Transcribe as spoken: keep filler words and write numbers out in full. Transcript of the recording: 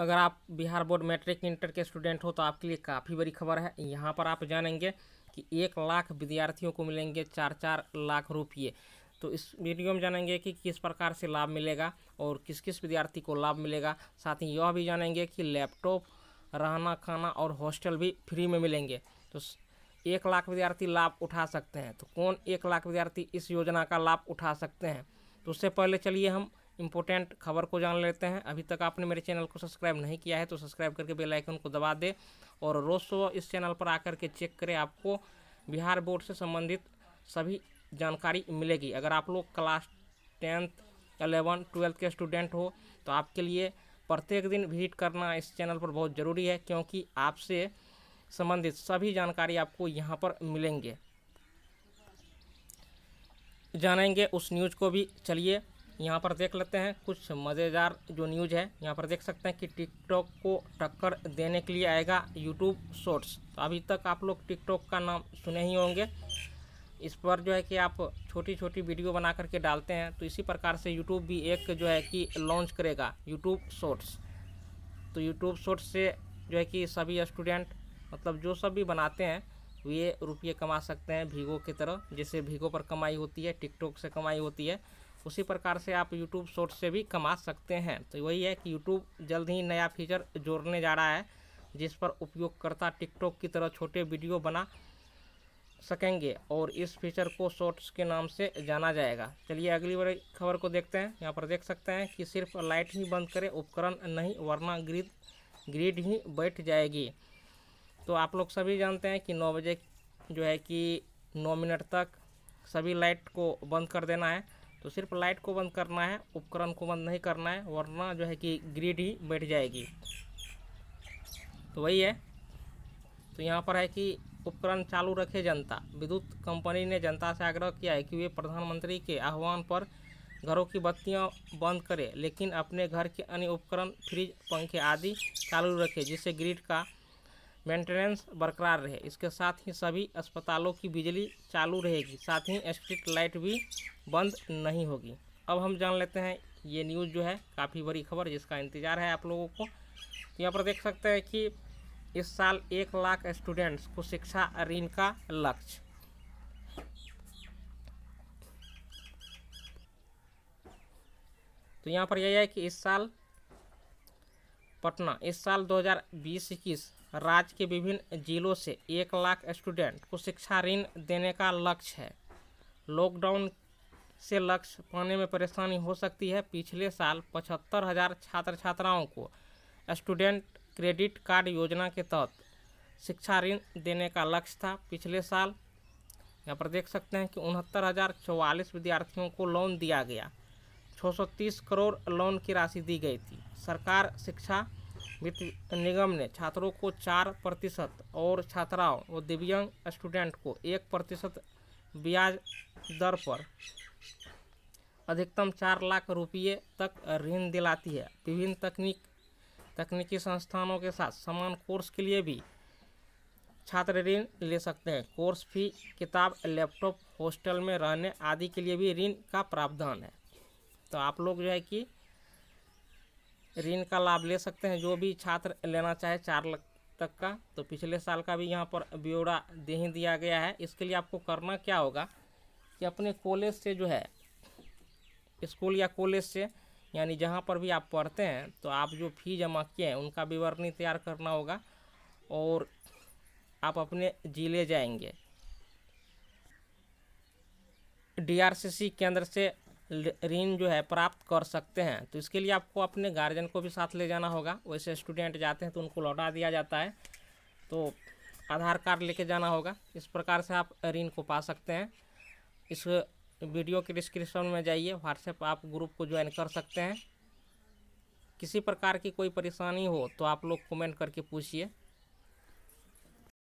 अगर आप Bihar board matric inter के स्टूडेंट हो तो आपके लिए काफ़ी बड़ी खबर है। यहाँ पर आप जानेंगे कि एक लाख विद्यार्थियों को मिलेंगे चार चार लाख रुपये। तो इस वीडियो में जानेंगे कि किस प्रकार से लाभ मिलेगा और किस किस विद्यार्थी को लाभ मिलेगा। साथ ही यह भी जानेंगे कि लैपटॉप, रहना, खाना और हॉस्टल भी फ्री में मिलेंगे। तो एक लाख विद्यार्थी लाभ उठा सकते हैं। तो कौन एक लाख विद्यार्थी इस योजना का लाभ उठा सकते हैं, तो उससे पहले चलिए हम इम्पोर्टेंट खबर को जान लेते हैं। अभी तक आपने मेरे चैनल को सब्सक्राइब नहीं किया है तो सब्सक्राइब करके बेल आइकन को दबा दें और रोज़ सुबह इस चैनल पर आकर के चेक करें, आपको बिहार बोर्ड से संबंधित सभी जानकारी मिलेगी। अगर आप लोग क्लास टेंथ, एलेवन, ट्वेल्थ के स्टूडेंट हो तो आपके लिए प्रत्येक दिन विजिट करना इस चैनल पर बहुत ज़रूरी है, क्योंकि आपसे संबंधित सभी जानकारी आपको यहाँ पर मिलेंगे। जानेंगे उस न्यूज़ को भी, चलिए यहाँ पर देख लेते हैं। कुछ मज़ेदार जो न्यूज़ है यहाँ पर देख सकते हैं कि टिकटॉक को टक्कर देने के लिए आएगा यूट्यूब शॉर्ट्स। तो अभी तक आप लोग टिकटॉक का नाम सुने ही होंगे। इस पर जो है कि आप छोटी छोटी वीडियो बना करके डालते हैं, तो इसी प्रकार से यूट्यूब भी एक जो है कि लॉन्च करेगा यूट्यूब शॉर्ट्स। तो यूट्यूब शॉर्ट्स से जो है कि सभी स्टूडेंट, मतलब जो सब भी बनाते हैं, वे रुपये कमा सकते हैं वीगो की तरह। जैसे वीगो पर कमाई होती है, टिकटॉक से कमाई होती है, उसी प्रकार से आप यूट्यूब शॉर्ट्स से भी कमा सकते हैं। तो वही है कि यूट्यूब जल्द ही नया फीचर जोड़ने जा रहा है, जिस पर उपयोगकर्ता टिकटॉक की तरह छोटे वीडियो बना सकेंगे और इस फीचर को शॉर्ट्स के नाम से जाना जाएगा। चलिए अगली बड़ी खबर को देखते हैं। यहाँ पर देख सकते हैं कि सिर्फ लाइट ही बंद करें, उपकरण नहीं, वरना ग्रिड ग्रिड ही बैठ जाएगी। तो आप लोग सभी जानते हैं कि नौ बजे जो है कि नौ मिनट तक सभी लाइट को बंद कर देना है। तो सिर्फ लाइट को बंद करना है, उपकरण को बंद नहीं करना है, वरना जो है कि ग्रिड ही बैठ जाएगी। तो वही है। तो यहाँ पर है कि उपकरण चालू रखे जनता। विद्युत कंपनी ने जनता से आग्रह किया है कि वे प्रधानमंत्री के आह्वान पर घरों की बत्तियाँ बंद करें, लेकिन अपने घर के अन्य उपकरण, फ्रिज, पंखे आदि चालू रखें, जिससे ग्रिड का मेंटेनेंस बरकरार रहे। इसके साथ ही सभी अस्पतालों की बिजली चालू रहेगी, साथ ही स्ट्रीट लाइट भी बंद नहीं होगी। अब हम जान लेते हैं ये न्यूज़ जो है काफ़ी बड़ी खबर, जिसका इंतज़ार है आप लोगों को। तो यहाँ पर देख सकते हैं कि इस साल एक लाख स्टूडेंट्स को शिक्षा ऋण का लक्ष्य। तो यहाँ पर यह है कि इस साल पटना इस साल दो हज़ार बीस इक्कीस राज्य के विभिन्न जिलों से एक लाख स्टूडेंट को शिक्षा ऋण देने का लक्ष्य है। लॉकडाउन से लक्ष्य पाने में परेशानी हो सकती है। पिछले साल पचहत्तर हज़ार छात्र छात्राओं को स्टूडेंट क्रेडिट कार्ड योजना के तहत शिक्षा ऋण देने का लक्ष्य था। पिछले साल यहाँ पर देख सकते हैं कि उनहत्तर हज़ार चौवालीस विद्यार्थियों को लोन दिया गया, छः सौ तीस करोड़ लोन की राशि दी गई थी। सरकार शिक्षा वित्त निगम ने छात्रों को चार प्रतिशत और छात्राओं और दिव्यांग स्टूडेंट को एक प्रतिशत ब्याज दर पर अधिकतम चार लाख रुपये तक ऋण दिलाती है। विभिन्न तकनीक तकनीकी संस्थानों के साथ समान कोर्स के लिए भी छात्र ऋण ले सकते हैं। कोर्स फी, किताब, लैपटॉप, हॉस्टल में रहने आदि के लिए भी ऋण का प्रावधान है। तो आप लोग जो है कि ऋण का लाभ ले सकते हैं, जो भी छात्र लेना चाहे, चार लाख तक का। तो पिछले साल का भी यहाँ पर ब्यौरा दे ही दिया गया है। इसके लिए आपको करना क्या होगा कि अपने कॉलेज से जो है, स्कूल या कॉलेज से, यानी जहाँ पर भी आप पढ़ते हैं, तो आप जो फी जमा किए हैं उनका विवरणी तैयार करना होगा और आप अपने ज़िले जाएंगे। डी आर सी सी केंद्र से ऋण जो है प्राप्त कर सकते हैं। तो इसके लिए आपको अपने गार्जियन को भी साथ ले जाना होगा। वैसे स्टूडेंट जाते हैं तो उनको लौटा दिया जाता है, तो आधार कार्ड लेके जाना होगा। इस प्रकार से आप ऋण को पा सकते हैं। इस वीडियो के डिस्क्रिप्शन में जाइए, व्हाट्सएप आप ग्रुप को ज्वाइन कर सकते हैं। किसी प्रकार की कोई परेशानी हो तो आप लोग कमेंट करके पूछिए।